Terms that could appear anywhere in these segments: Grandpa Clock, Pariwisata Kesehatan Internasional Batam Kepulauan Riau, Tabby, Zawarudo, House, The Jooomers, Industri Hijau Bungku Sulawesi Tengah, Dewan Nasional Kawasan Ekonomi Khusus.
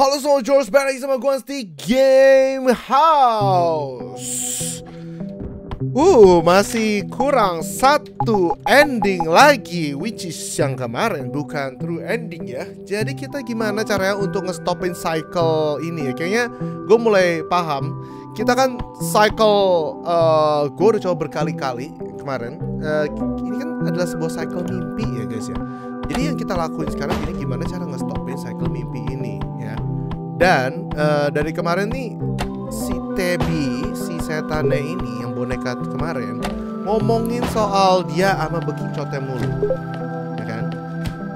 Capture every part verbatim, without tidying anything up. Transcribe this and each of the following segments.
Halo semua, George bareng sama gue di game House. Uh, masih kurang satu ending lagi, which is yang kemarin bukan true ending ya. Jadi kita gimana caranya untuk ngestopin cycle ini ya? Kayaknya gue mulai paham. Kita kan cycle, uh, gue udah coba berkali-kali kemarin. Uh, ini kan adalah sebuah cycle mimpi ya guys ya. Jadi yang kita lakuin sekarang ini gimana cara ngestopin cycle mimpi ini ya. Dan uh, dari kemarin nih si Tabby, si setannya ini yang boneka kemarin ngomongin soal dia sama bekicotnya mulu, ya kan?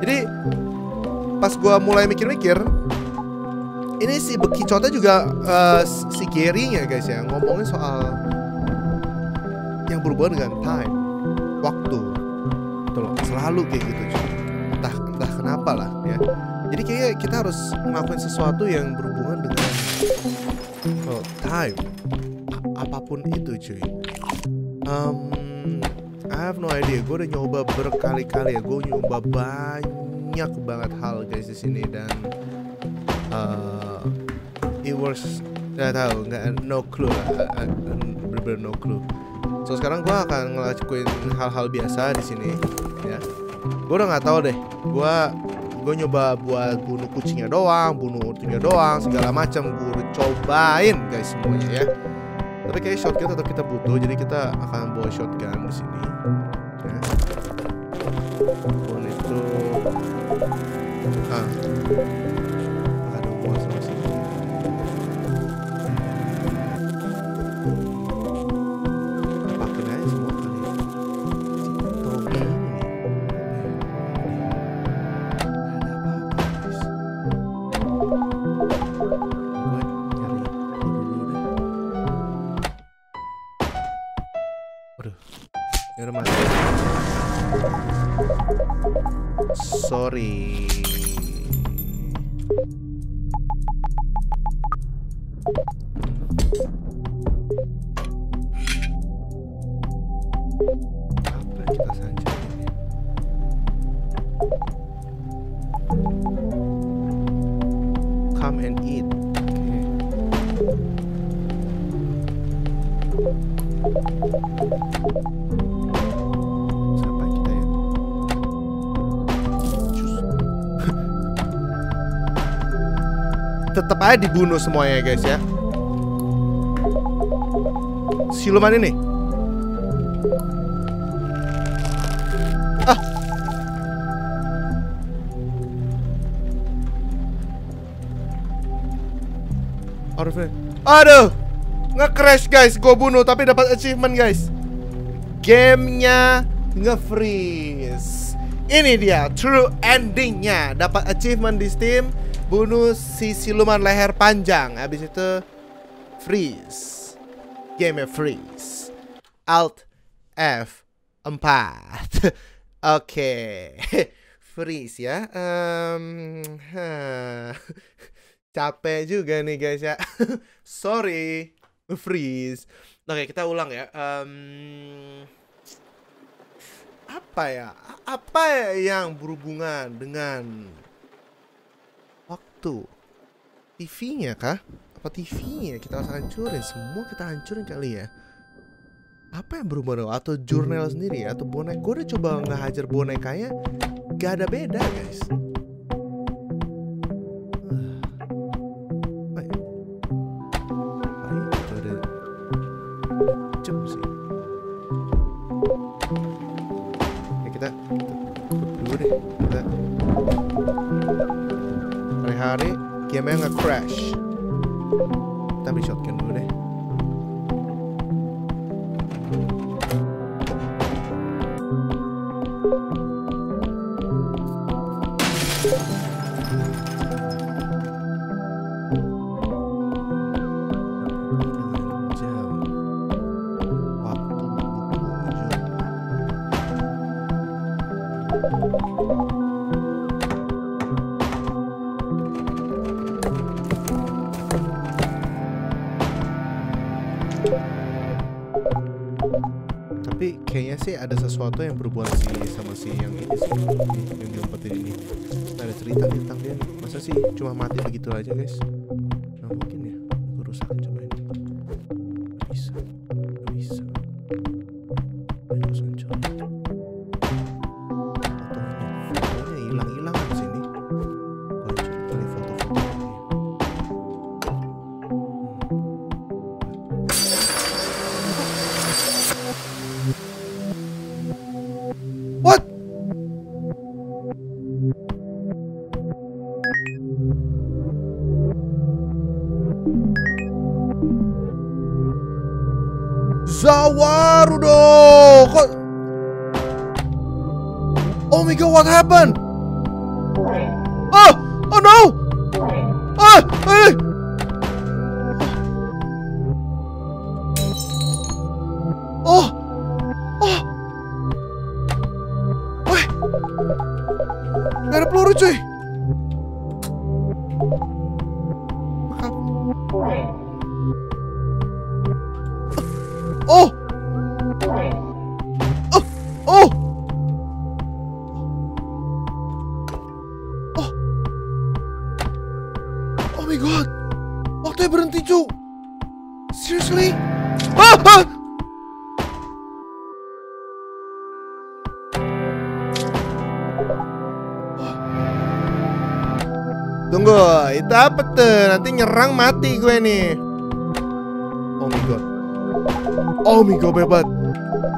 Jadi pas gua mulai mikir-mikir, ini si bekicotnya juga uh, si Gary-nya guys ya ngomongin soal yang berhubungan dengan time, waktu, tuh loh, selalu kayak gitu cuy. Entah entah kenapa lah ya. Jadi kayaknya kita harus ngelakuin sesuatu yang berhubungan dengan oh, time, A apapun itu cuy. um, I have no idea. Gue udah nyoba berkali-kali ya. Gue nyoba banyak banget hal guys di sini dan uh, it works. Gak tau, gak, no clue lah. Bener-bener no clue. So sekarang gue akan ngelakuin hal-hal biasa di sini ya. Gue udah nggak tahu deh. Gue gue nyoba buat bunuh kucingnya doang, bunuh utuhnya doang, segala macam gue cobain guys semuanya ya. Tapi kayak shotgun tetap kita butuh, jadi kita akan bawa shotgun di sini. Ya. Buat itu, ah, ada buat sama sini. Pakai aja semua kali. Sorry. Apa kita saja ini? Come and eat. Okay. Tetap aja dibunuh semuanya guys ya. Siluman ini. Ah. Aduh, nge-crash guys, gue bunuh tapi dapat achievement guys. Gamenya nge-freeze. Ini dia true endingnya. Dapat achievement di Steam. Bunuh si siluman leher panjang. Habis itu freeze. Game freeze. Alt F four. Oke. Okay. Freeze ya. Um, huh. Capek juga nih guys ya. Sorry. Freeze. Oke, okay, kita ulang ya. Um, apa ya? Apa yang berhubungan dengan T V-nya kah? Apa T V-nya? Kita harus hancurin. Semua kita hancurin kali ya. Apa yang berubah? Atau jurnal sendiri ya? Atau boneka? Gue udah coba nggak hajar bonekanya, gak ada beda guys. Game yang nge-crash. Kita beli shotgun dulu deh. sih ada sesuatu yang berhubungan sih sama si yang ini sih, yang diumpetin ini. Ada cerita tentang dia nih. Masa sih cuma mati begitu aja guys? Nah mungkin ya, aku rusakin coba ini. Bisa, bisa. Ayo sencur. Fotonya hilang-hilang di sini. Cari foto-foto ini. What? Zawaru dong. Kok? Oh my god, what happened? Oh, oh no. Ah, eh. Oh. Oh. Weh. Gak ada peluru cuy. Oh. Oh. Oh. Oh. Oh my god. Waktunya berhenti, cu. Seriously? Ah, ah. Tunggu, itu apa tuh? Nanti nyerang mati gue nih. Oh my god. Oh my god, bebat.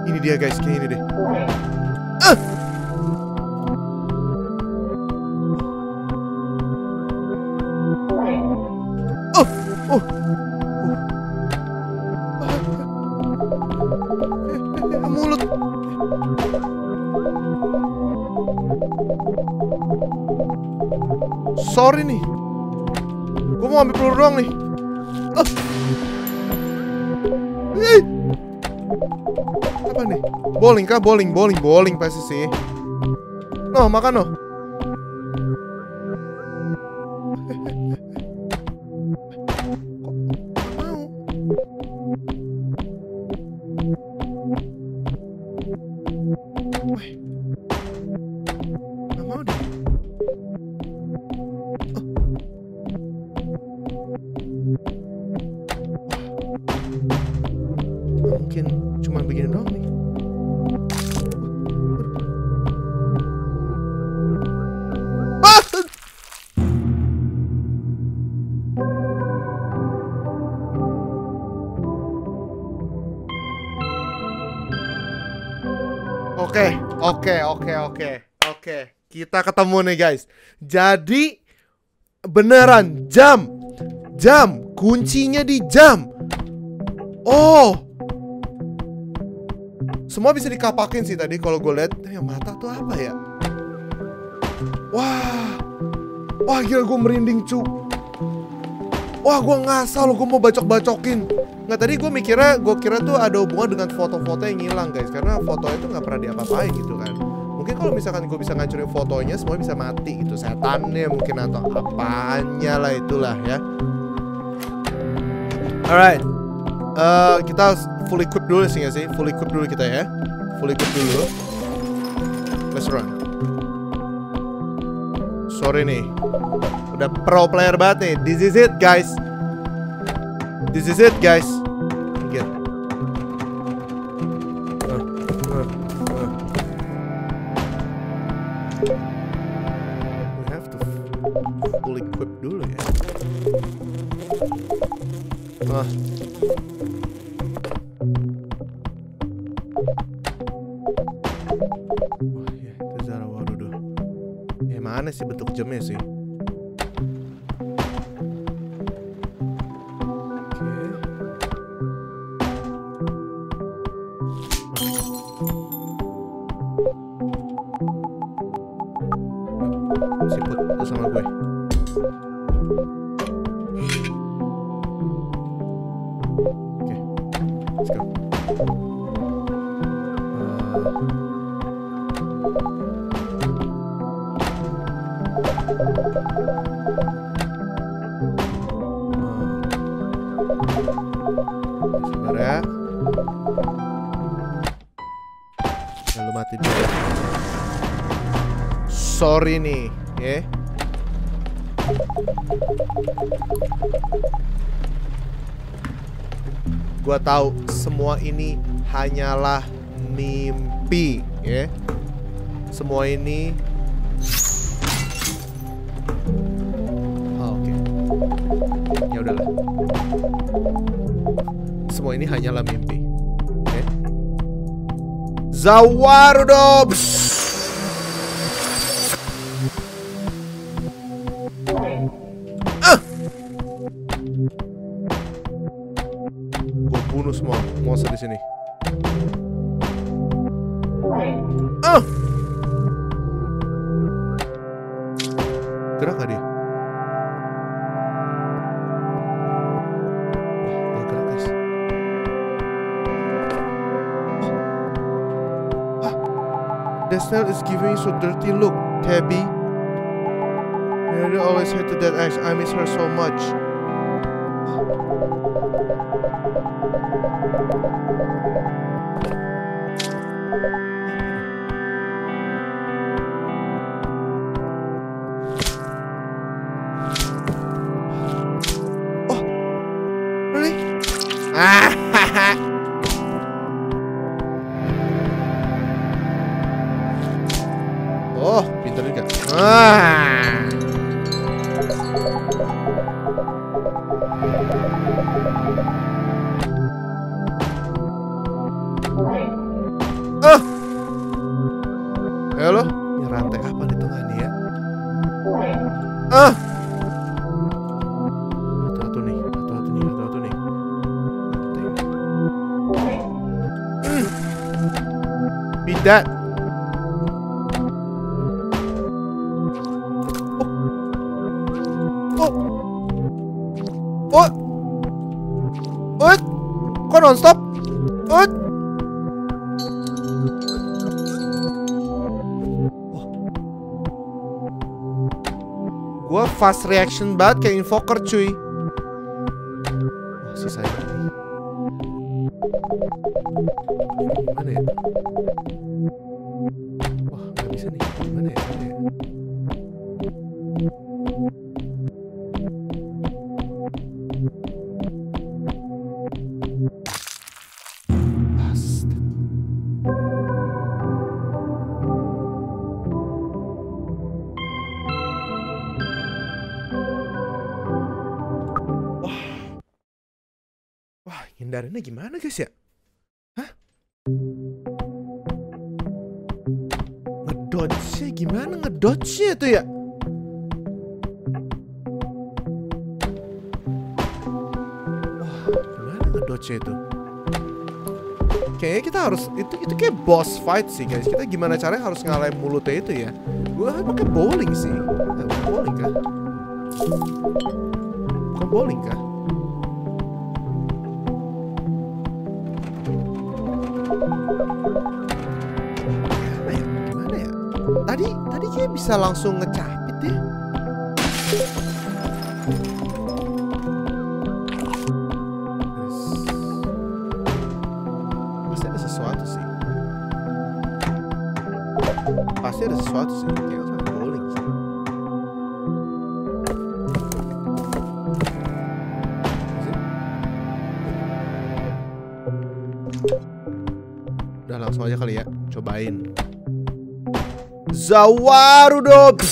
Ini dia guys, kayak ini deh. Ah! Oh, oh. Ah. Mulut. Sorry nih. Gue mau ambil peluru doang nih. Ah. Apa nih? Bowling kah? Bowling, bowling, bowling pasti sih. No, makan no. Nggak mau deh. Mungkin cuma begini doang nih. Oke, oke, oke, oke, oke. Kita ketemu nih guys. Jadi beneran jam, jam, kuncinya di jam. Oh. Semua bisa dikapakin sih tadi kalau gue lihat. Eh, mata tuh apa ya? Wah. Wah gila gue merinding cu. Wah gue ngasal loh, gue mau bacok-bacokin. Nggak, tadi gue mikirnya, gue kira tuh ada hubungan dengan foto-foto yang hilang guys. Karena foto itu nggak pernah diapa-apain gitu kan. Mungkin kalau misalkan gue bisa ngancurin fotonya, semua bisa mati gitu. Setannya mungkin atau apanya lah itulah ya. Alright. Uh, kita full equip dulu sih nggak sih? Full equip dulu kita ya. Full equip dulu. Let's run. Sorry nih. Udah pro player banget nih. This is it guys. This is it guys. Get. Uh, uh, uh. We have to full equip dulu ya. Ah. Uh. Aneh sih bentuk jamnya sih. Oke. Siput lu sama gue. Oke. Let's go. Uh. Sebentar ya. lu mati dulu. Sorry nih, ya. Yeah. Gua tahu semua ini hanyalah mimpi, ya. Yeah. Semua ini. Oh, oke. Okay. Ya udahlah. Semua ini hanyalah mimpi. Oke. Okay. Zawarudob. Ah. Gua bunuh semua monster di sini. Ah. Gerak gak dia? Wah, gak gerak guys. Ah. The snail is giving you so dirty look, Tabby. Mary always hated that ex. I miss her so much. Oh, pintar juga. Ah. Ah. Halo, ini rantai apa di tengah nih ya? Ah. Satu nih, satu nih, satu nih. Bidat. Ut, ut, kok nonstop? Ut, oh. Gua fast reaction banget kayak invoker cuy. Oh, sisa ini. Gimana ya? Wah, nggak bisa nih. Gimana ya? Gimana ya? Hindarinnya gimana guys ya? Hah? Ngedodge-nya gimana? Ngedodge-nya tuh ya? Wah, gimana ngedodge-nya itu? Kayaknya kita harus, itu itu kayak boss fight sih guys. Kita gimana caranya harus ngalahin mulutnya itu ya? Gue pakai bowling sih. Eh, bowling kah? Bukan bowling kah? Tadi, tadi kayak bisa langsung ngecapit ya. Pasti ada sesuatu sih. Pasti ada sesuatu sih. Kayak sama bowling sih. Udah langsung aja kali ya. Cobain. Zawarudob. I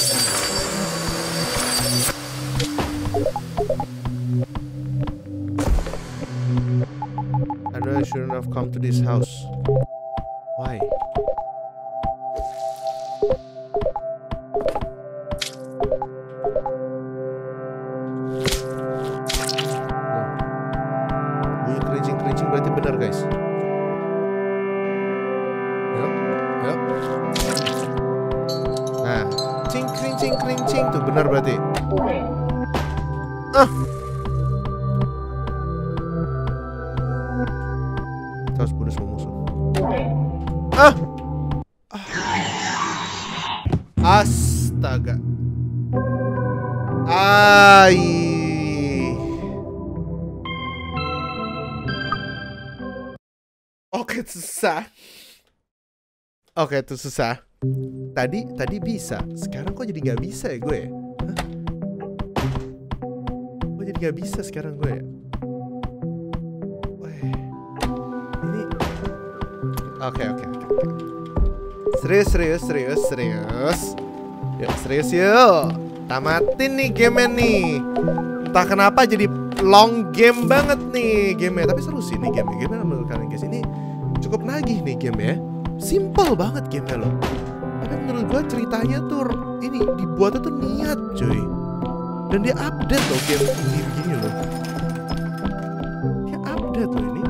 know I shouldn't have come to this house. Why? Bunyi kerincing-kerincing berarti benar guys. Yep, yep. Nah, cing kring cing kring cing tuh benar berarti. Ah. Kita harus bunuh semua musuh. Ah. ah. Astaga. Ai. Oke, susah. Oke, itu susah. Tadi, tadi bisa. Sekarang kok jadi nggak bisa ya gue? Hah? Kok jadi nggak bisa sekarang gue? Weh. Ini. Oke, oke, oke. Serius, serius, serius, serius. Yuk, serius yuk. Tamatin nih game-nya nih. Entah kenapa jadi long game banget nih game-nya. Tapi seru sih nih game-nya. Gimana menurut kalian guys? Ini cukup nagih nih game-nya. Simple banget gamenya loh. Tapi menurut gue ceritanya tuh ini dibuatnya tuh niat cuy. Dan dia update loh game ini begini loh. Dia update loh ini.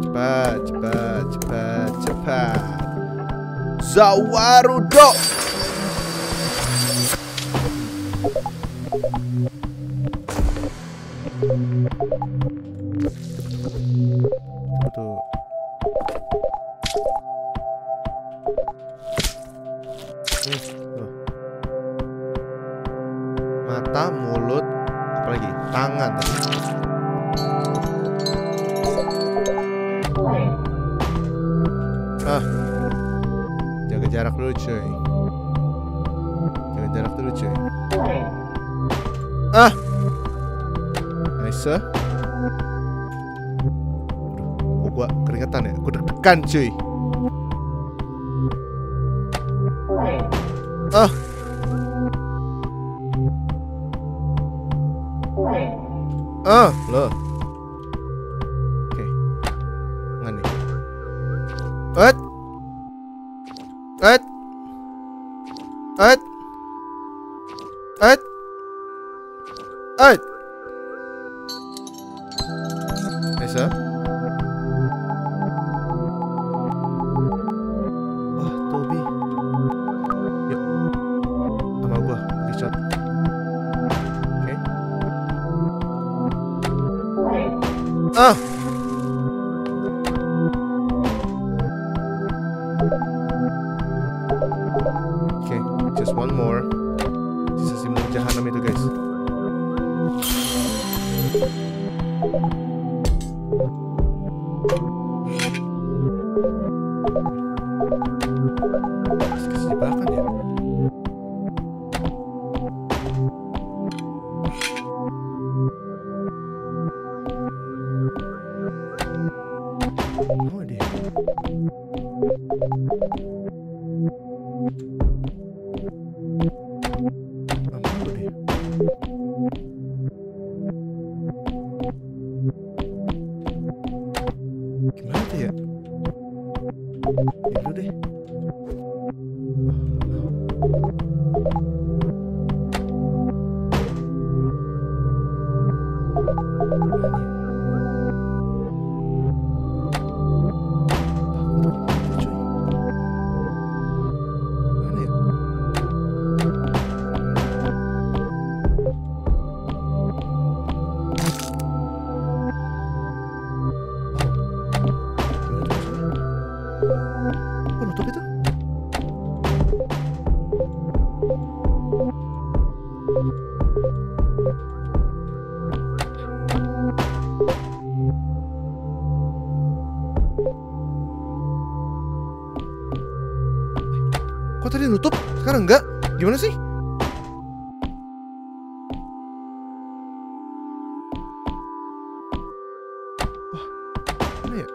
Cepat, cepat, cepat, cepat. Zawarudo. Mata, mulut, apalagi tangan. Ah, jaga jarak dulu cuy. Jaga jarak dulu cuy. Ah, nice. Oh, gua keringetan ya, gua deg-degan cuy. Ah. Ah, loh. Oke. Ngani. At. At. At. At. At. Bisa. Wah, Toby. Yuk. Sama gua, Richard. Oke. Ah. One more. Sisa si mulut jahanam itu guys. Kasih jebakan ya. Oh dia. Kok tadi nutup? Sekarang enggak? Gimana sih? Wah, mana ya?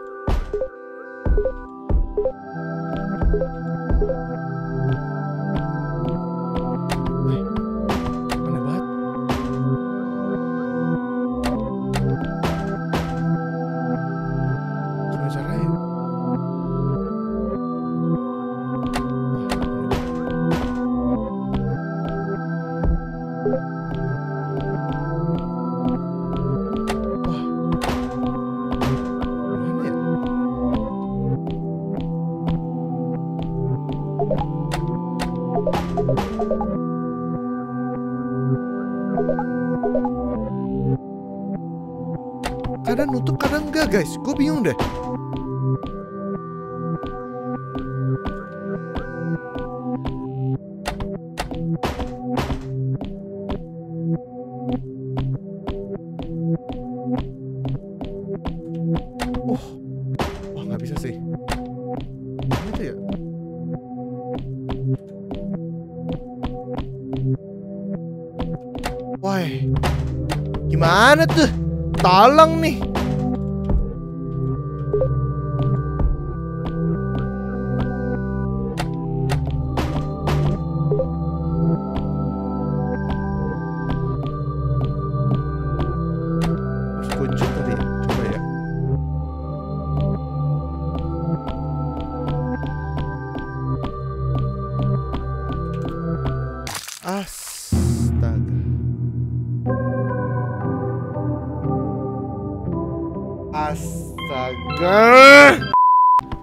Kadang nutup, kadang enggak guys. Gue bingung deh. Wah, gimana tuh? Tolong nih.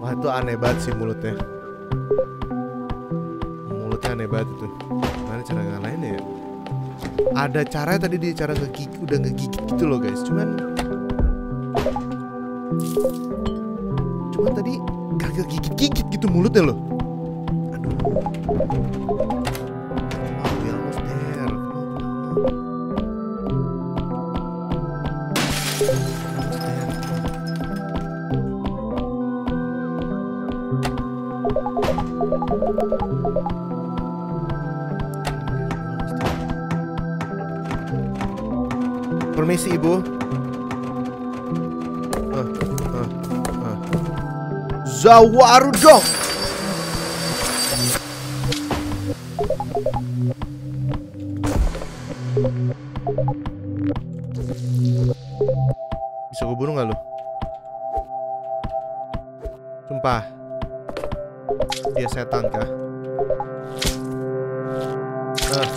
Wah, itu aneh banget sih mulutnya. Mulutnya aneh banget itu. Gimana cara ngalahinnya ya? Ada cara tadi dia cara ngegigit, udah ngegigit gitu loh guys. Cuman Cuman tadi kagak gigit-gigit gitu mulutnya loh. Aduh. Oh, we almost there. Permisi ibu. uh, uh, uh. Zawaru dong. Bisa gue bunuh gak lo? Sumpah. Dia setan kah? Uh.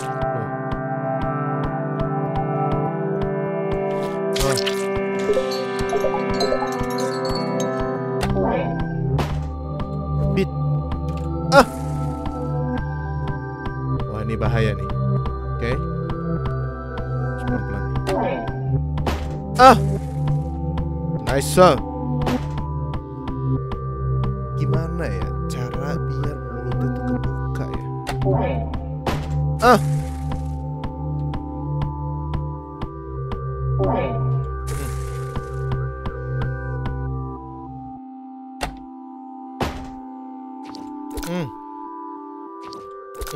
Bit. Ah. Wah, ini bahaya nih. Oke. Okay. Pelan-pelan. Ah. Nice song. Gimana ya cara biar mulutnya tuh kebuka ya? Ah. Hmm.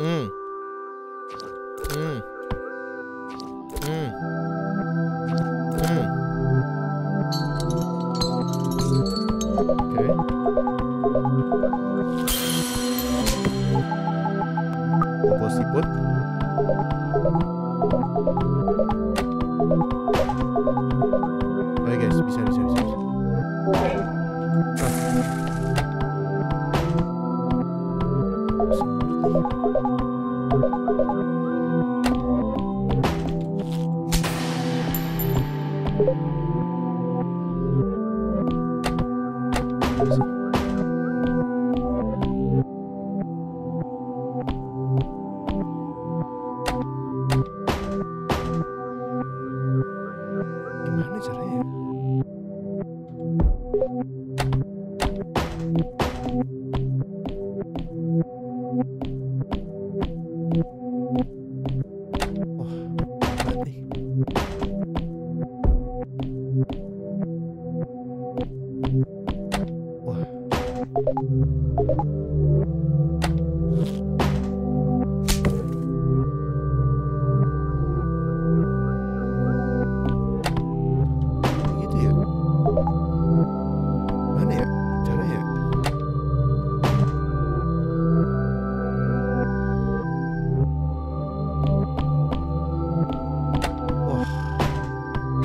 Hmm. Hmm. Hmm. Hmm. Oke. Okay. Bobo siput. Oke guys, bisa bisa bisa. Ah.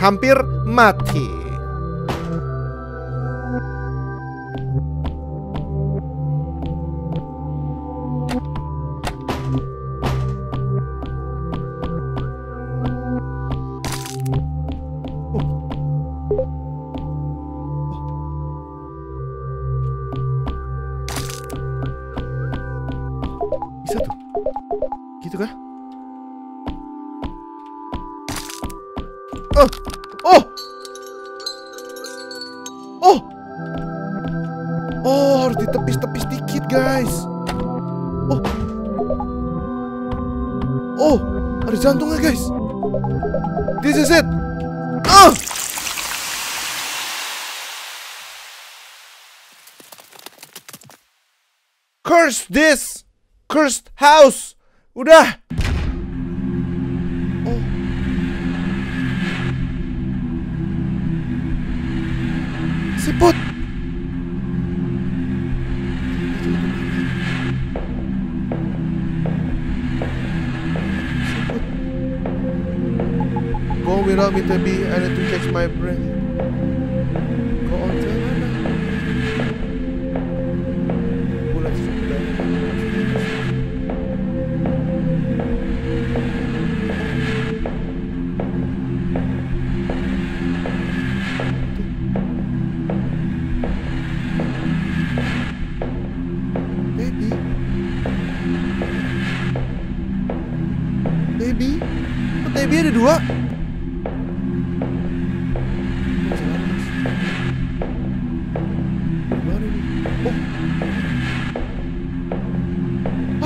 Hampir mati. Oh. Bisa tuh. Gitu kah? Oh. Oh. Oh. Oh, harus ditepis-tepis dikit, guys. Oh. Oh, ada jantungnya, guys. This is it. Oh. Curse this. Cursed house. Udah. Oh. without me, Tabby. I need to catch my breath. Go on, jalan lah. Bulat sudah. Tabby, kok Tabby ada dua?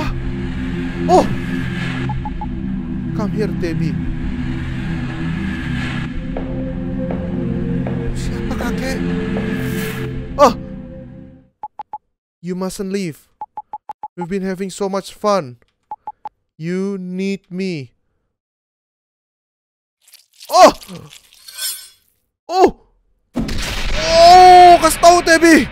Oh, ah, oh, come here Tabby. Siapa kakek? Oh, you mustn't leave. We've been having so much fun. You need me. Oh! Oh! Oh! Kasih tahu Tabby.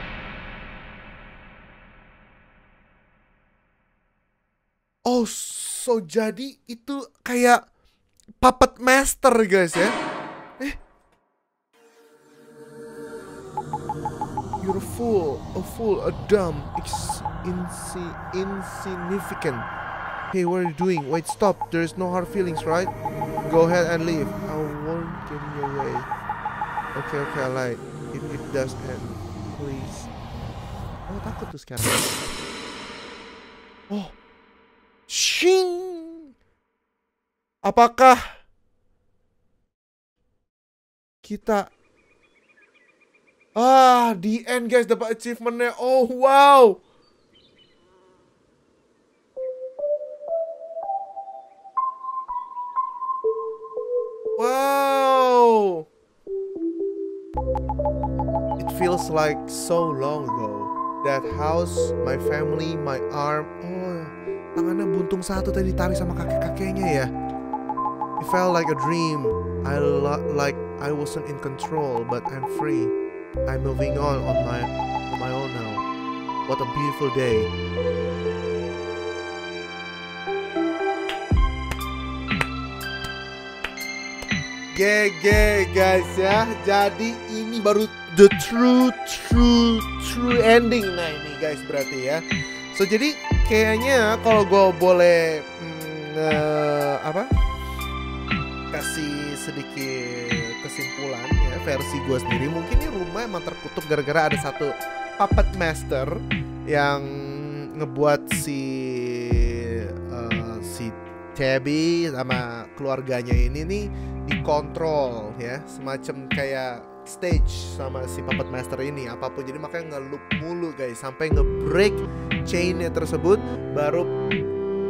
Oh, so jadi itu kayak puppet master guys ya. Eh. You're a fool, a fool, a dumb, insi- insignificant. Hey, what are you doing? Wait, stop. There's no hard feelings, right? Go ahead and leave. I won't give you away. Okay, okay, I lied. If it does end, please. Oh, takut tuh sekarang. Oh. Shing. Apakah kita ah di end guys dapat achievementnya? Oh wow. Wow. It feels like so long ago. That house, my family, my arm. Oh, tangannya buntung satu tadi ditarik sama kakek-kakeknya ya. It felt like a dream. I like I wasn't in control, but I'm free. I'm moving on on my on my own now. What a beautiful day. G G guys ya. Jadi ini baru the true true true ending nah ini guys berarti ya. So jadi kayaknya kalau gue boleh hmm, uh, apa kasih sedikit kesimpulan ya versi gue sendiri, mungkin ini rumah emang terkutuk gara-gara ada satu puppet master yang ngebuat si uh, si Tabby sama keluarganya ini nih dikontrol ya, semacam kayak stage sama si puppet master ini apapun, jadi makanya ngelup mulu guys sampai ngebreak chainnya tersebut baru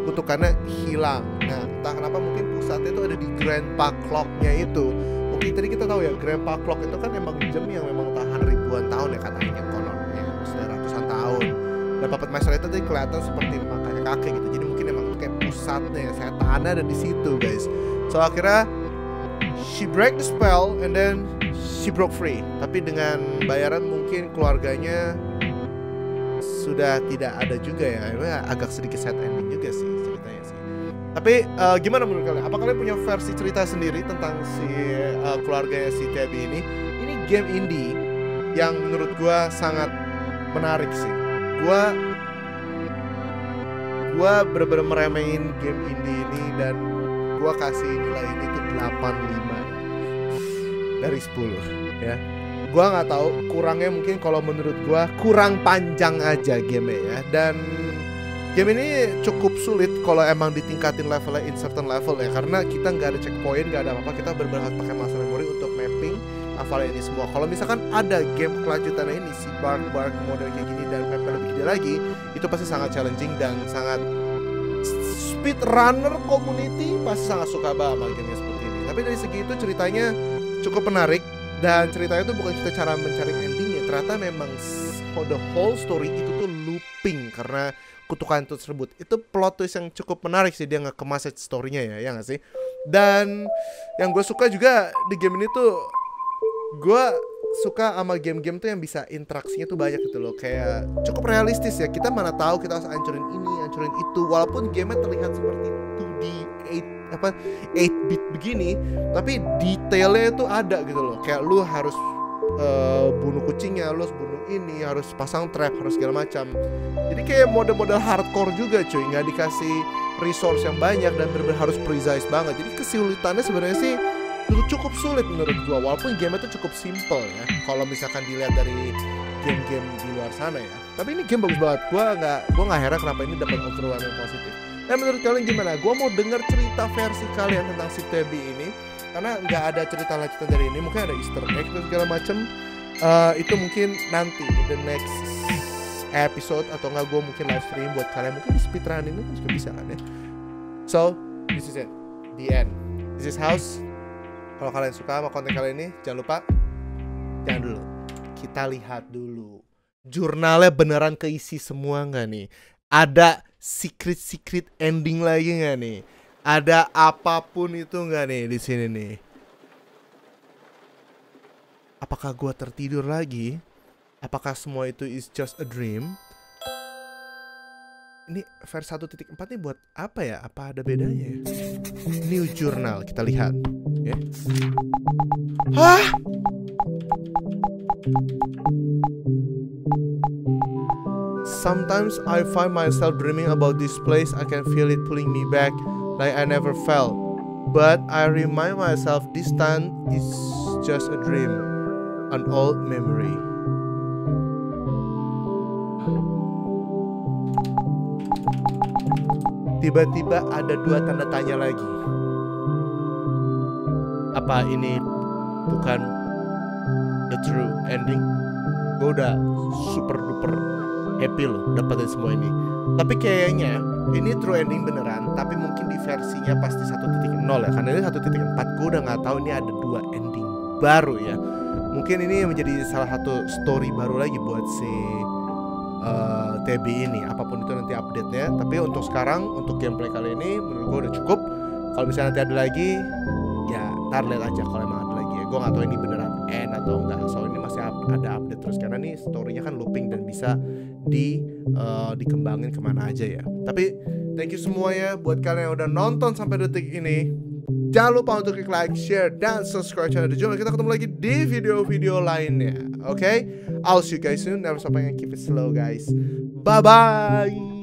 kutukannya hilang. Nah entah kenapa mungkin pusatnya itu ada di Grandpa Clocknya itu, mungkin tadi kita tahu ya Grandpa Clock itu kan emang jam yang memang tahan ribuan tahun ya katanya kononnya, sudah ratusan tahun, dan puppet master itu tadi kelihatan seperti makanya kakek gitu, jadi mungkin emang kayak pusatnya setannya ada di situ guys. So akhirnya she break the spell and then she broke free. Tapi dengan bayaran mungkin keluarganya sudah tidak ada juga ya. Agak sedikit sad ending juga sih ceritanya sih. Tapi uh, gimana menurut kalian? Apa kalian punya versi cerita sendiri tentang si uh, keluarganya si Tabby ini? Ini game indie yang menurut gua sangat menarik sih. Gua gua bener-bener meremehin game indie ini dan gua kasih nilai ini tuh delapan puluh lima dari sepuluh ya. Gua nggak tahu kurangnya, mungkin kalau menurut gua kurang panjang aja gamenya ya, dan game ini cukup sulit kalau emang ditingkatin levelnya in certain level ya, karena kita nggak ada checkpoint, nggak ada apa-apa, kita berharap pakai masa memori untuk mapping hafal ini semua. Kalau misalkan ada game kelanjutannya ini si bark bark model kayak gini dan map lebih gede lagi, itu pasti sangat challenging dan sangat speedrunner community pasti sangat suka banget game seperti ini. Tapi dari segi itu ceritanya cukup menarik, dan ceritanya itu bukan cerita cara mencari endingnya, ternyata memang the whole story itu tuh looping karena kutukan itu tersebut. Itu plot twist yang cukup menarik sih, dia ngekemas storynya ya, ya nggak sih? Dan yang gue suka juga di game ini tuh, gue suka sama game-game tuh yang bisa interaksinya tuh banyak gitu loh, kayak cukup realistis ya, kita mana tahu kita harus hancurin ini, hancurin itu, walaupun gamenya terlihat seperti dua D delapan apa delapan bit begini, tapi detailnya itu ada gitu loh. Kayak lu harus uh, bunuh kucingnya, lu harus bunuh ini, harus pasang trap, harus segala macam. Jadi kayak model-model hardcore juga cuy, nggak dikasih resource yang banyak dan bener-bener harus precise banget. Jadi kesulitannya sebenarnya sih itu cukup sulit menurut gua, walaupun game itu cukup simple ya kalau misalkan dilihat dari game-game di luar sana ya. Tapi ini game bagus banget, gua nggak gua nggak heran kenapa ini dapat overall yang positif. Nah menurut kalian gimana? Gua mau dengar cerita versi kalian tentang si Tabby ini, karena nggak ada cerita lanjutan dari ini. Mungkin ada Easter egg dan segala macem. Uh, itu mungkin nanti in the next episode atau nggak gua mungkin live stream buat kalian, mungkin di speedrun ini juga bisa kan ya. So this is it, the end. This is House. Kalau kalian suka sama konten kali ini, jangan lupa, jangan dulu, kita lihat dulu jurnalnya beneran keisi semua nggak nih? Ada secret-secret ending lagi nggak nih? Ada apapun itu nggak nih di sini nih? Apakah gua tertidur lagi? Apakah semua itu is just a dream? Ini versi satu titik empat nih buat apa ya? Apa ada bedanya ya? New journal, kita lihat. Okay. Hah? Sometimes I find myself dreaming about this place. I can feel it pulling me back like I never felt. But I remind myself this time is just a dream, an old memory. Tiba-tiba ada dua tanda tanya lagi. Apa ini bukan the true ending? Gue udah super duper happy loh dapetin semua ini. Tapi kayaknya ini true ending beneran, tapi mungkin di versinya pasti satu titik nol ya. Karena ini satu titik empat, gue udah gak tahu ini ada dua ending baru ya. Mungkin ini menjadi salah satu story baru lagi buat si Uh, Tabby ini, apapun itu nanti update-nya. Tapi untuk sekarang, untuk gameplay kali ini menurut gue udah cukup. Kalau misalnya nanti ada lagi, ya ntar lihat aja kalau emang ada lagi ya. Gue gak tau ini beneran end atau enggak, soal ini masih ada update terus. Karena nih story-nya kan looping dan bisa di uh, dikembangin kemana aja ya. Tapi thank you semuanya buat kalian yang udah nonton sampai detik ini. Jangan lupa untuk klik like, share, dan subscribe channel The Jooomers. Kita ketemu lagi di video-video lainnya. Oke? Okay? I'll see you guys soon. Never stop and keep it slow guys. Bye-bye!